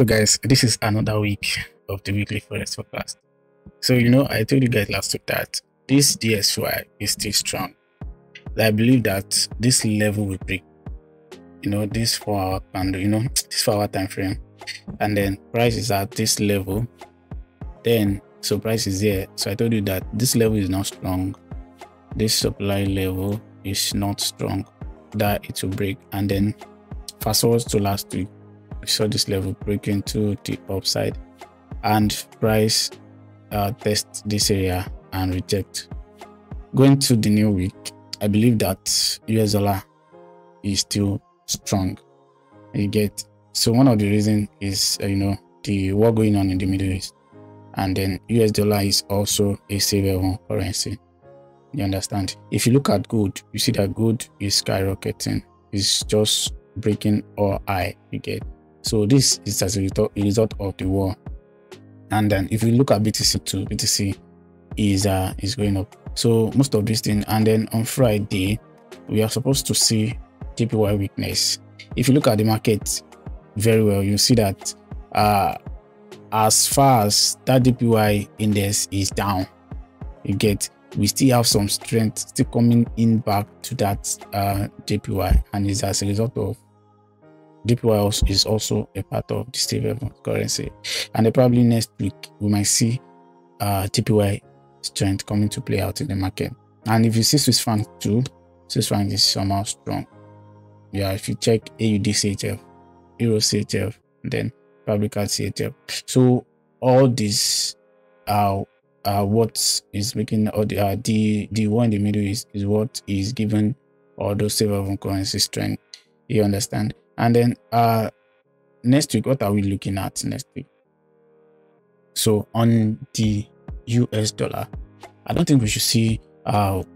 So guys, this is another week of the weekly forex forecast. So you know, I told you guys last week that this DXY is still strong. I believe that this level will break, you know, this 4 hour candle, you know, this 4 hour time frame, and then price is at this level. Then so price is there. So I told you that this level is not strong, this supply level is not strong, that it will break. And then fast forward to last week, we saw this level breaking to the upside and price test this area and reject. Going to the new week, I believe that US dollar is still strong. You get? So one of the reasons is you know, the war going on in the Middle East, and then US dollar is also a stable currency. You understand? If you look at gold, you see that gold is skyrocketing, it's just breaking all high. You get? So this is as a result of the war. And then if you look at BTC too, BTC is going up. So most of these things. And then on Friday, we are supposed to see JPY weakness. If you look at the market very well, you see that as far as that JPY index is down, you get, we still have some strength still coming in back to that JPY, and is as a result of JPY is also a part of the stable currency. And then probably next week we might see JPY strength coming to play out in the market. And if you see Swiss franc too, Swiss franc is somehow strong. Yeah, if you check AUD CHF, Euro CHF, then probably card CHF. So all these what is making all the war in the Middle East is what is given all those stable currency strength. You understand? And then next week, what are we looking at next week? So on the US dollar, I don't think we should see more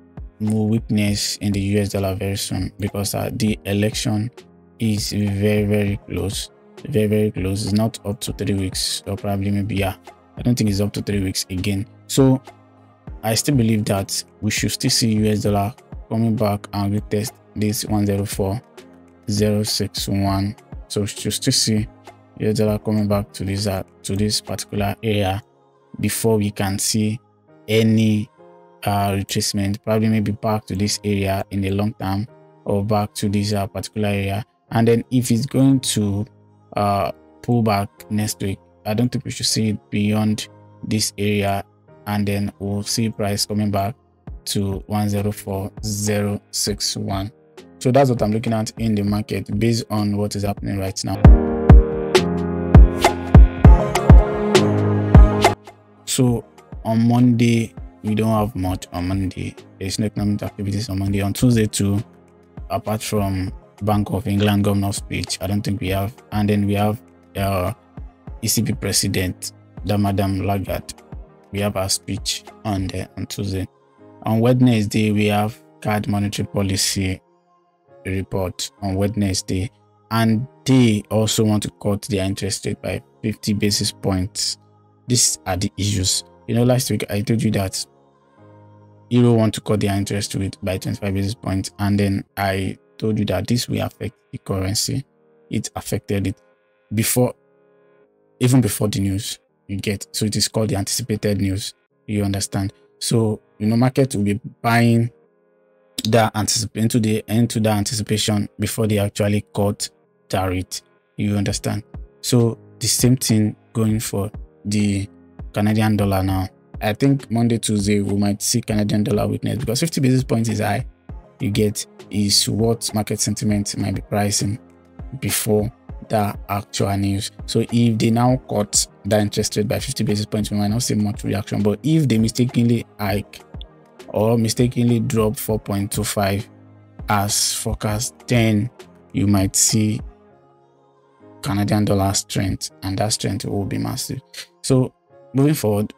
weakness in the US dollar very soon, because the election is very, very close, very, very close. It's not up to 3 weeks, or probably maybe, yeah, I don't think it's up to 3 weeks again. So I still believe that we should still see US dollar coming back and retest this 104.061. So we should still see US dollar coming back to this particular area before we can see any retracement, probably maybe back to this area in the long term, or back to this particular area. And then if it's going to pull back next week, I don't think we should see it beyond this area, and then we'll see price coming back to 104.061. So that's what I'm looking at in the market based on what is happening right now. So on Monday, we don't have much. On Monday, there's no economic activities on Monday. On Tuesday too, apart from Bank of England governor's speech, I don't think we have. And then we have ECB president, Madame Lagarde. We have our speech on Tuesday. On Wednesday, we have card monetary policy report on Wednesday, and they also want to cut their interest rate by 50 basis points. These are the issues. You know, last week I told you that Euro want to cut their interest rate by 25 basis points, and then I told you that this will affect the currency. It affected it before, even before the news you get. So it is called the anticipated news. You understand? So you know, market will be buying that into the anticipation before they actually cut the rate. You understand? So the same thing going for the Canadian dollar. Now I think Monday, Tuesday we might see Canadian dollar weakness, because 50 basis points is high. You get? Is what market sentiment might be pricing before the actual news. So if they now cut the interest rate by 50 basis points, we might not see much reaction. But if they mistakenly hike or mistakenly drop 4.25 as forecast, then you might see Canadian dollar strength, and that strength will be massive. So moving forward,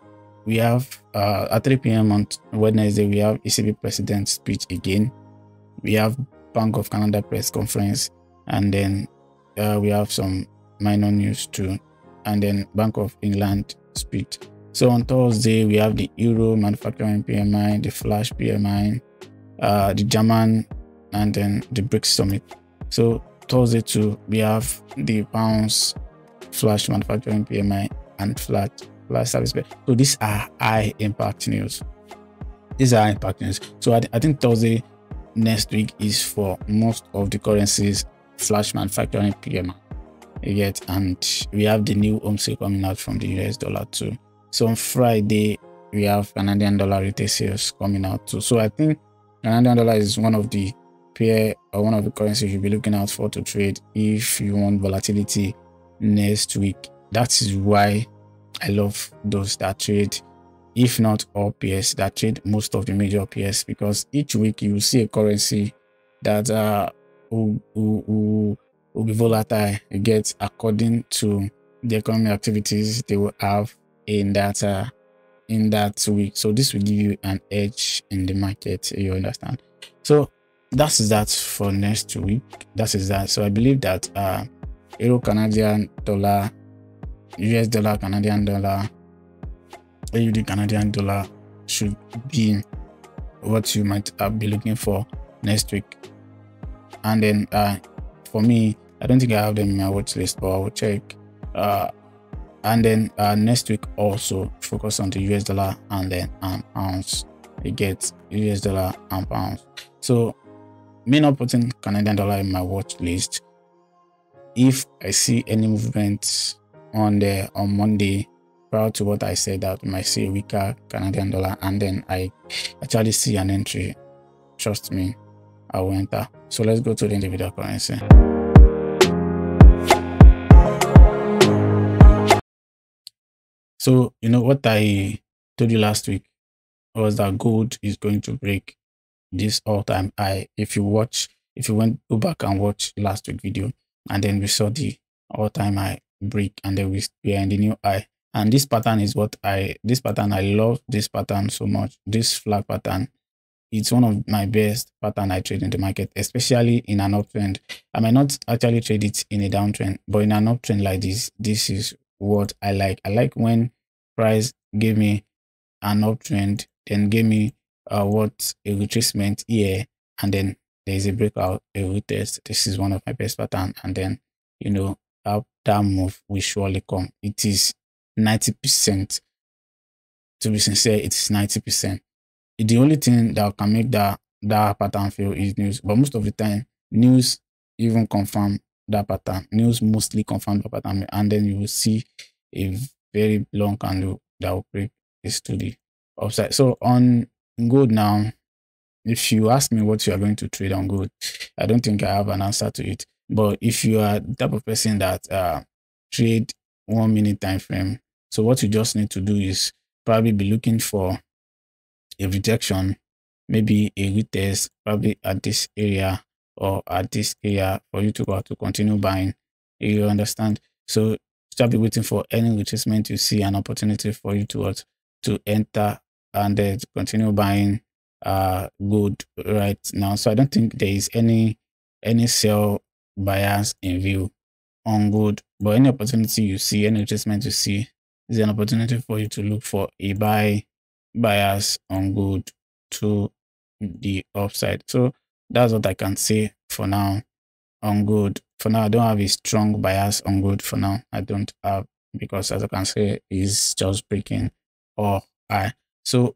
we have at 3 p.m. on Wednesday, we have ECB president speech again. We have Bank of Canada press conference, and then we have some minor news too, and then Bank of England speech. So on Thursday, we have the Euro manufacturing PMI, the flash PMI, the German, and then the BRICS summit. So Thursday too, we have the pounds flash manufacturing PMI, and flash service pay. So these are high impact news. So I think Thursday next week is for most of the currencies flash manufacturing PMI. Yet, and we have the new home sale coming out from the US dollar too. So on Friday we have Canadian dollar retail sales coming out too. So I think Canadian dollar is one of the pair or one of the currencies you'll be looking out for to trade if you want volatility next week. That is why I love those that trade, if not all pairs, that trade most of the major pairs, because each week you will see a currency that will be volatile. It gets according to the economic activities they will have in that week. So this will give you an edge in the market, you understand. So that's that for next week. That is that. So I believe that euro Canadian dollar, US dollar Canadian dollar, AUD Canadian dollar should be what you might be looking for next week. And then for me, I don't think I have them in my watch list, but I will check. And then next week also focus on the US dollar and then pounds. It gets US dollar and pounds. So me not putting Canadian dollar in my watch list. If I see any movement on the on Monday, prior to what I said, that we might see a weaker Canadian dollar, and then I actually see an entry, trust me, I will enter. So let's go to the individual currency. So you know what I told you last week was that gold is going to break this all-time high. If you watch, if you went go back and watch last week's video, and then we saw the all-time high break, and then we are in the new high. And this pattern is what I love this pattern so much. This flag pattern, it's one of my best pattern I trade in the market, especially in an uptrend. I might not actually trade it in a downtrend, but in an uptrend like this, this is what I like. I like when price gave me an uptrend, then gave me what a retracement here, and then there is a breakout, a retest. This is one of my best pattern, and then you know how that move will surely come. It is 90%, to be sincere, it's 90%. The only thing that can make that pattern fail is news, but most of the time news even confirm that pattern. News mostly confirm the pattern, and then you will see a very long candle that will break this to the upside. So on gold now, if you ask me what you are going to trade on gold, I don't think I have an answer to it. But if you are the type of person that trade 1 minute time frame, so what you just need to do is probably be looking for a rejection, maybe a retest, probably at this area or at this area, for you to go to continue buying. You understand? So start be waiting for any retracement you see an opportunity for you to enter and then continue buying gold right now. So I don't think there is any sell bias in view on gold, but any opportunity you see, any adjustment you see, is an opportunity for you to look for a bias on gold to the upside. So that's what I can say for now on gold. For now, I don't have a strong bias on gold. For now, I don't have, because as I can say, it's just breaking all high. So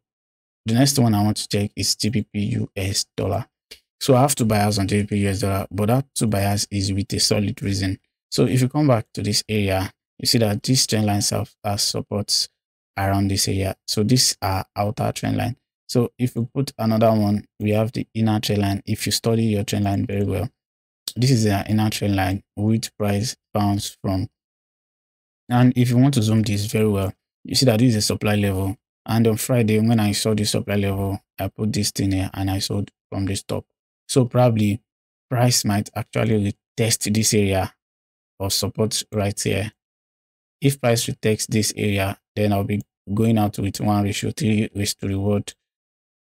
the next one I want to check is GBP US dollar. So I have two bias on GBP US dollar, but that two bias is with a solid reason. So if you come back to this area, you see that these trend lines have supports around this area. So these are outer trend line. So if you put another one, we have the inner trend line. If you study your trend line very well, this is an inner trend line which price bounced from. And if you want to zoom this very well, you see that this is a supply level. And on Friday, when I saw this supply level, I put this thing here and I sold from this top. So probably price might actually retest this area of support right here. If price retakes this area, then I'll be going out with 1:3 risk to reward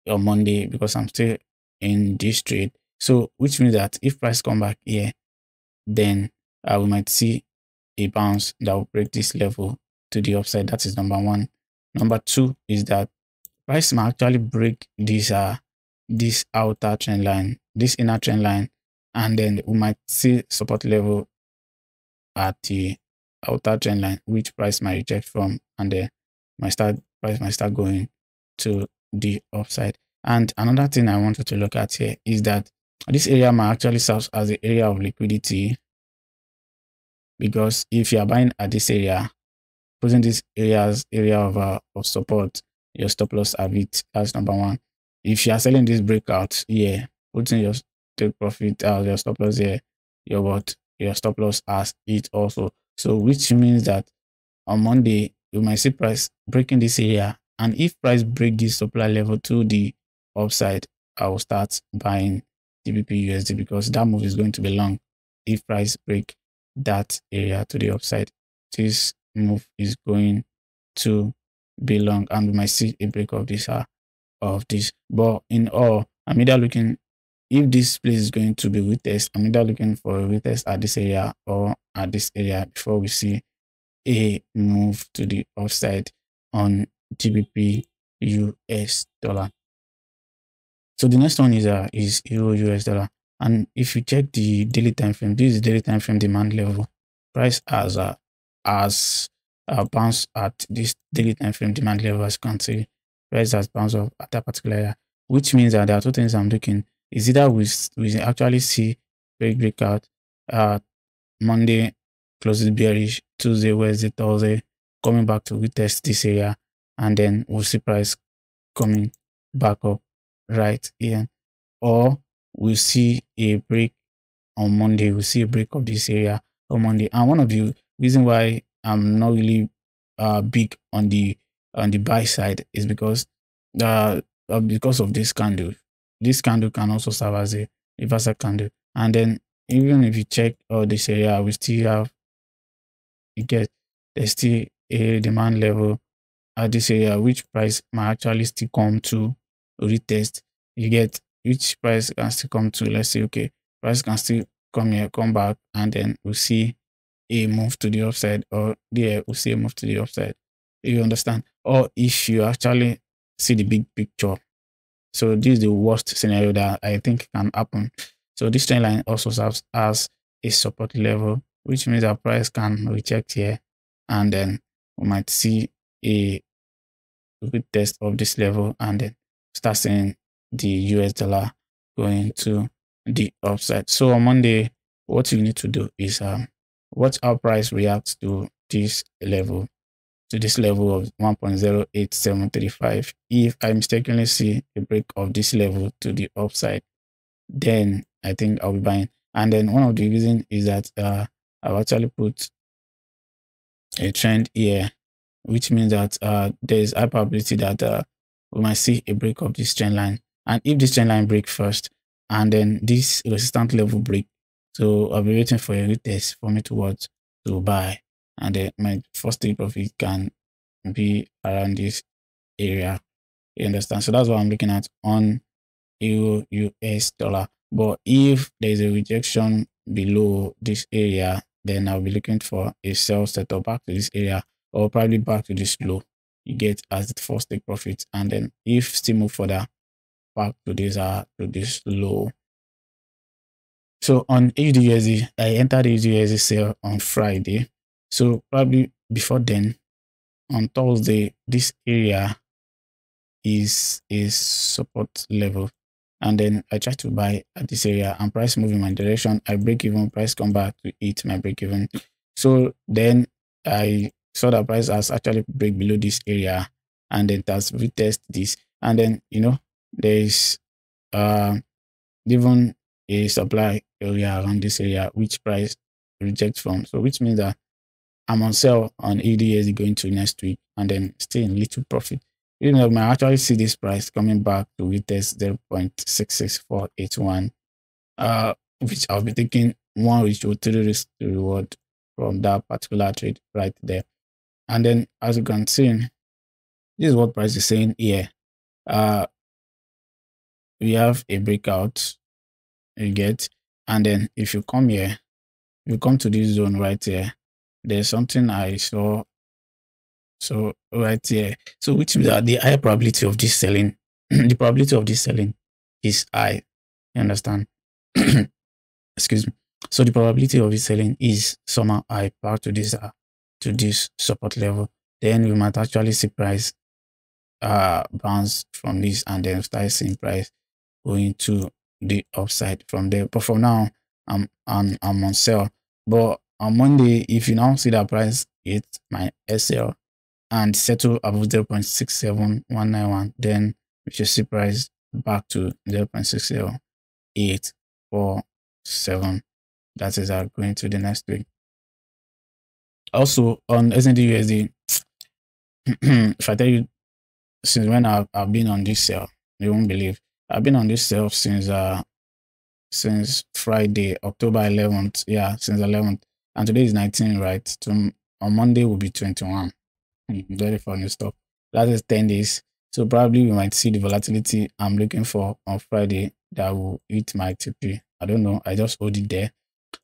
on Monday, because I'm still in this trade. So which means that if price come back here, then we might see a bounce that will break this level to the upside. That is number one. Number two is that price might actually break this outer trend line, this inner trend line, and then we might see support level at the outer trend line, which price might reject from, and then price might start going to the upside. And another thing I wanted to look at here is that this area might actually serve as the area of liquidity, because if you are buying at this area, putting this area as area of support, your stop loss a bit, that's number one. If you are selling this breakout here, putting your take profit as your stop loss here, your stop loss as it also. So which means that on Monday you might see price breaking this area, and if price break this supply level to the upside, I will start buying GBPUSD, because that move is going to be long. If price break that area to the upside, this move is going to be long, and we might see a break of this but in all, I'm either looking, if this place is going to be retest, I'm either looking for a retest at this area or at this area before we see a move to the upside on GBP US dollar. So the next one is Euro US dollar, and if you check the daily time frame, this is daily time frame demand level. Price has bounced at this daily time frame demand level, as you can see. Price has bounced off at that particular area, which means that there are two things I'm looking. Is either we actually see breakout, Monday closes bearish, Tuesday, Wednesday, Thursday coming back to retest this area, and then we'll see price coming back up right here, or we'll see a break on Monday, we'll see a break of this area on Monday. And one of the reason why I'm not really big on the buy side is because of this candle. This candle can also serve as a reversal candle, and then even if you check all this area, we still have, you get, there's still a demand level at this area, which price might actually still come to retest. You get, which price can still come to, let's say, okay, price can still come here, come back, and then we'll see a move to the upside, or there we'll see a move to the upside. You understand? Or if you actually see the big picture. So this is the worst scenario that I think can happen. So this trend line also serves as a support level, which means our price can reject here, and then we might see a good test of this level, and then start seeing the US dollar going to the upside. So on Monday, what you need to do is watch how price reacts to this level, of 1.08735. If I mistakenly see a break of this level to the upside, then I think I'll be buying. And then one of the reasons is that I've actually put a trend here, which means that there is high probability that we might see a break of this trend line. And if this trend line breaks first, and then this resistance level break, so I'll be waiting for a retest for me to buy. And then my first take profit can be around this area. You understand? So that's what I'm looking at on Euro US dollar. But if there's a rejection below this area, then I'll be looking for a sell setup back to this area, or probably back to this low. You get, as the first take profit, and then if still move further back to this low. So on EUR/USD, I entered the EUR/USD sale on Friday. So probably before then, on Thursday, this area is a support level, and then I try to buy at this area, and price move in my direction. I break even, price come back to it, my break even. So then I saw that price has actually break below this area, and then that's retest this, and then you know there is even a supply area around this area which price rejects from. So which means that I'm on sale on EUR/USD going to next week, and then still in little profit. You know, I might actually see this price coming back to retest 0.66481, which I'll be taking 1:3 risk to reward from that particular trade right there. And then as you can see, this is what price is saying here. We have a breakout, you get, and then if you come here, you come to this zone right here. There's something I saw, so right here. So which means that the high probability of this selling, the probability of this selling is high. You understand? Excuse me. So the probability of this selling is somehow high. Back to this to this support level, then we might actually see price bounce from this and then start seeing price going to the upside from there. But for now, I'm on sell. But on Monday, if you now see that price hit my SL and settle above 0.67191, then we should see price back to 0.60847. That is our going to the next week. Also on USD, if I tell you, since when I've been on this sell, you won't believe. I've been on this sell since Friday, October 11th. Yeah, since 11th. And today is 19, right? On Monday will be 21. Very funny stuff. That is 10 days. So probably we might see the volatility I'm looking for on Friday that will hit my TP. I don't know. I just hold it there.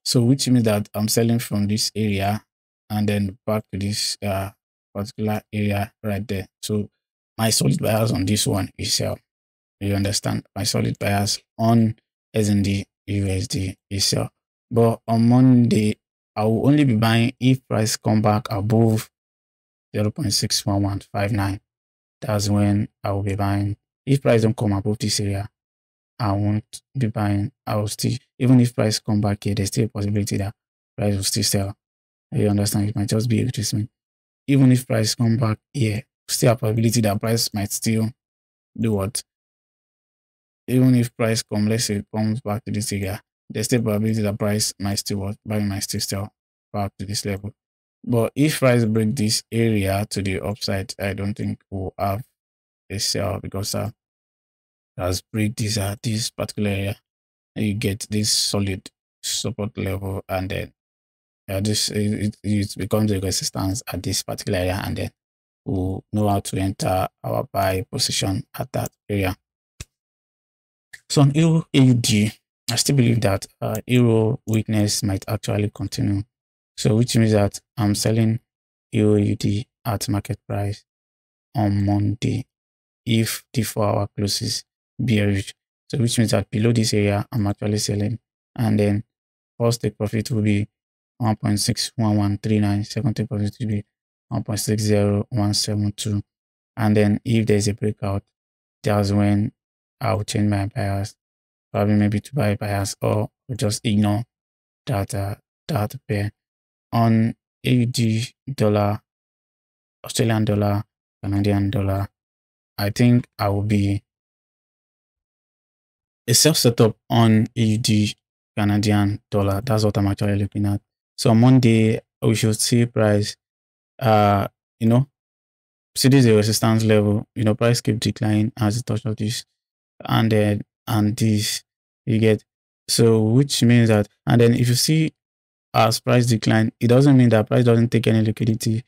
So which means that I'm selling from this area and then back to this particular area right there. So my solid bias on this one is sell. You understand? My solid bias on SND USD is sell. But on Monday, I will only be buying if price come back above 0.61159. That's when I will be buying. If price don't come above this area, I won't be buying. I will still, even if price come back here, there's still a possibility that price will still sell. You understand? It might just be a retracement. Even if price come back here, still a probability that price might still do what? Even if price come, let's say it comes back to this area, there's still a probability that price might still what? Buying might still sell back to this level. But if price break this area to the upside, I don't think we'll have a sell because has break this this particular area. You get this solid support level, and then it becomes a resistance at this particular area, and then we'll know how to enter our buy position at that area. So on EUR/AUD, I still believe that euro weakness might actually continue. So which means that I'm selling EUR/AUD at market price on Monday if the 4-hour closes bearish. So which means that below this area I'm actually selling, and then first take profit will be 1.61139, second take profit will be 1.60172, and then if there's a breakout, that's when I'll change my bias, probably maybe to buy bias or just ignore that that pair. On AUD dollar, Australian dollar, Canadian dollar, I think I will be a self setup on AUD Canadian dollar. That's what I'm actually looking at. So on Monday we should see price, see this is a resistance level. You know, price keep declining as it touches this and then and this. You get, so which means that, and then if you see as price decline, it doesn't mean that price doesn't take any liquidity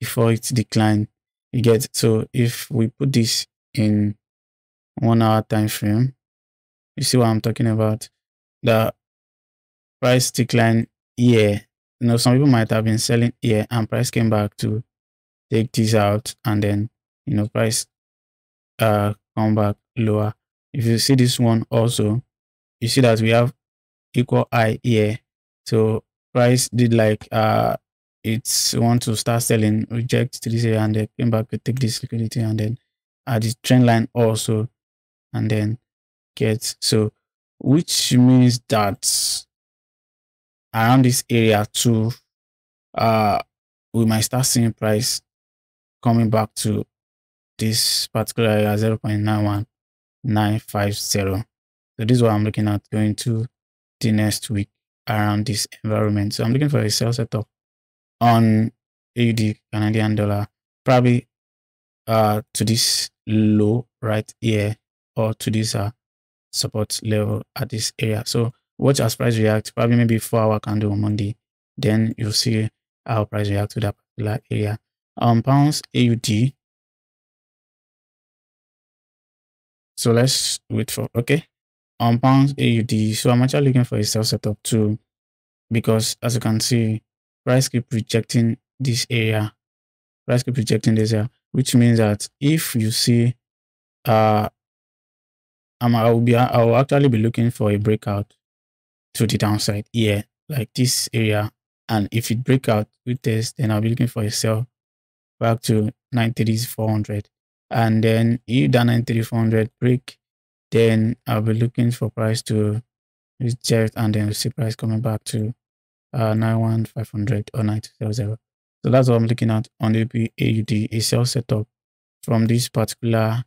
before it's declined. You get, so if we put this in 1 hour time frame, you see what I'm talking about. The price decline here. You know, some people might have been selling here and price came back to take this out, and then you know price come back lower. If you see this one also, you see that we have equal high here. So price did like it's want to start selling, reject to this area, and then came back to take this liquidity, and then at the trend line also, and then get, so which means that around this area too, we might start seeing price coming back to this particular area 0.91950. So this is what I'm looking at going to the next week around this environment. So I'm looking for a sell setup on AUD Canadian dollar, probably to this low right here or to this support level at this area. So watch as price react, probably maybe 4-hour candle on Monday, then you'll see how price react to that particular area. Pounds AUD, so let's wait for, okay, pounds AUD. So I'm actually looking for a sell setup too, because as you can see price keep rejecting this area, which means that if you see I will actually be looking for a breakout to the downside here, like this area And if it break out with test, then I'll be looking for a sell back to 93400. And then if that 93400 break, then I'll be looking for price to reject, and then we'll see price coming back to 91500 or 9200. So that's what I'm looking at on the AUD, a sell setup from this particular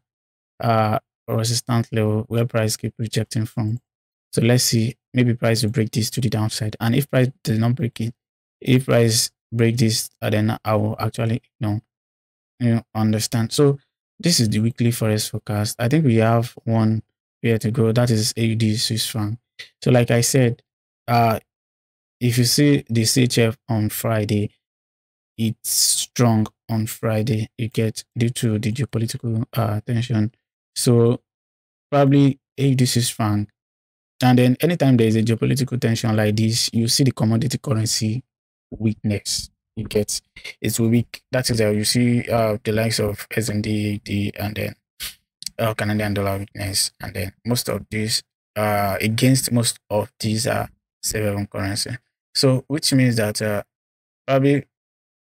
resistance level where price keep rejecting from. So let's see, maybe price will break this to the downside. And if price does not break it, if price break this, then I will actually understand. So this is the weekly forex forecast. I think we have one pair to go, that is AUD Swiss franc. So like I said, if you see the CHF on Friday, it's strong on Friday, you get, due to the geopolitical tension. So probably AUD Swiss franc. And then anytime there is a geopolitical tension like this, you see the commodity currency weakness. You get, it's weak. That is how you see the likes of USD, and then Canadian dollar weakness. And then most of these, against most of these are sovereign currency. So which means that probably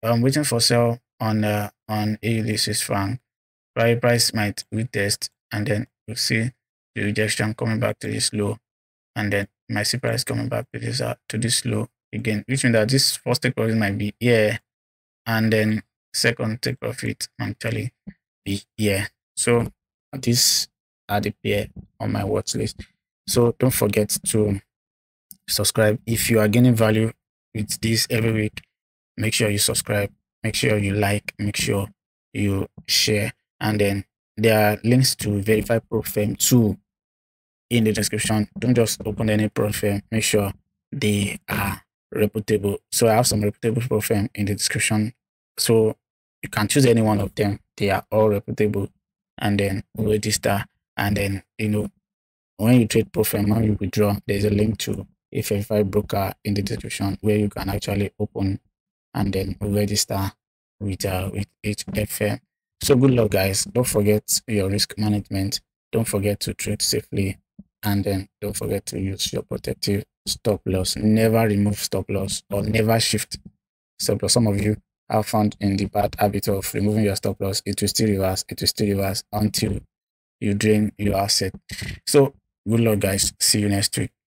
I'm waiting for sell on AUD Swiss franc. Probably price might retest, and then you see the rejection coming back to this low. And then my C price coming back to this low again, which means that this first take profit might be here, and then second take profit actually be here. So these are the pair on my watch list. So don't forget to subscribe. If you are gaining value with this every week, make sure you subscribe, make sure you like, make sure you share. And then there are links to Verify Pro Firm too in the description. Don't just open any pro firm, make sure they are reputable. So I have some reputable pro firm in the description, so you can choose any one of them, they are all reputable. And then register, and then when you trade pro firm, when you withdraw, there's a link to a verified broker in the description where you can actually open and then register with HFM. So good luck guys, don't forget your risk management, don't forget to trade safely, and then don't forget to use your protective stop loss. Never remove stop loss or never shift stop loss. Some of you have found in the bad habit of removing your stop loss, it will still reverse, it will still reverse until you drain your asset. So good luck guys, see you next week.